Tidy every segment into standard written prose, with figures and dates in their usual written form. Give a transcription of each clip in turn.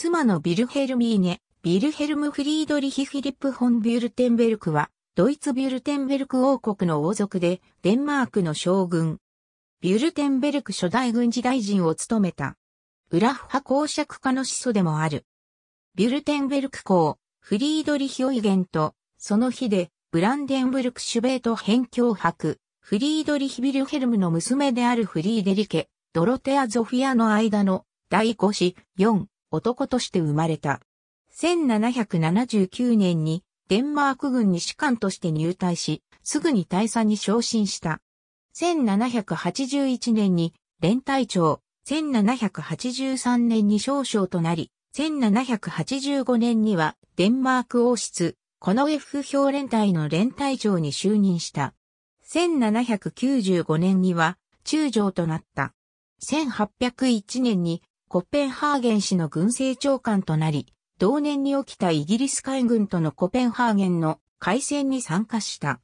妻のヴィルヘルミーネ、ヴィルヘルム・フリードリヒ・フィリップ・フォン・ビュルテンベルクは、ドイツビュルテンベルク王国の王族で、デンマークの将軍。ビュルテンベルク初代軍事大臣を務めた。ウラフ派公爵家の始祖でもある。ビュルテンベルク公、フリードリヒ・オイゲンと、その妃で、ブランデンブルク・シュベート辺境伯、フリードリヒ・ヴィルヘルムの娘であるフリーデリケ、ドロテア・ゾフィアの間の、第5子、4、男として生まれた。1779年に、デンマーク軍に士官として入隊し、すぐに大佐に昇進した。1781年に連隊長、1783年に少将となり、1785年にはデンマーク王室、コノエフ卿連隊の連隊長に就任した。1795年には中将となった。1801年にコッペンハーゲン市の軍政長官となり、同年に起きたイギリス海軍とのコペンハーゲンの海戦に参加した。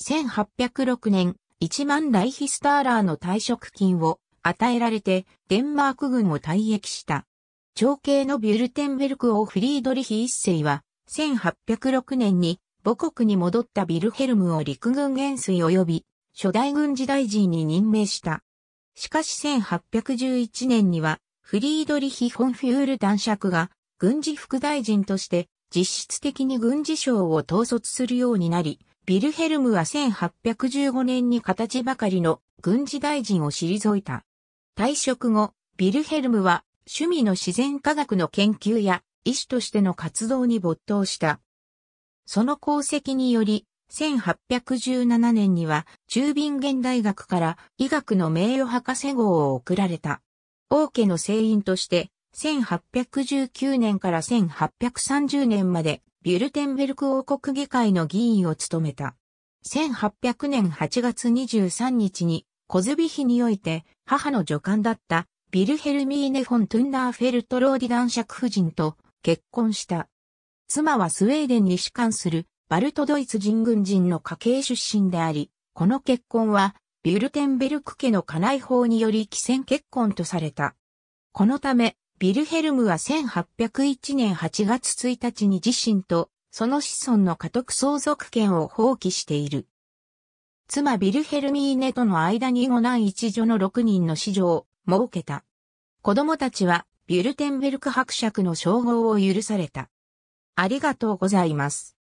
1806年、1万ライヒスターラーの退職金を与えられてデンマーク軍を退役した。長兄のビュルテンベルク王フリードリヒ一世は、1806年に母国に戻ったヴィルヘルムを陸軍元帥及び初代軍事大臣に任命した。しかし1811年には、フリードリヒ・フォン・フュール男爵が、軍事副大臣として実質的に軍事省を統率するようになり、ヴィルヘルムは1815年に形ばかりの軍事大臣を退いた。退職後、ヴィルヘルムは趣味の自然科学の研究や医師としての活動に没頭した。その功績により、1817年にはチュービンゲン大学から医学の名誉博士号を贈られた。王家の正員として、1819年から1830年まで、ビュルテンベルク王国議会の議員を務めた。1800年8月23日に、コズビヒにおいて、母の女官だった、ヴィルヘルミーネ・フォン・トゥンダーフェルト・ローディ男爵夫人と結婚した。妻はスウェーデンに仕官する、バルトドイツ人軍人の家系出身であり、この結婚は、ビュルテンベルク家の家内法により貴賤結婚とされた。このため、ヴィルヘルムは1801年8月1日に自身とその子孫の家督相続権を放棄している。妻ヴィルヘルミーネとの間に5男1女の6人の子女を設けた。子供たちはヴィルテンベルク伯爵の称号を許された。ありがとうございます。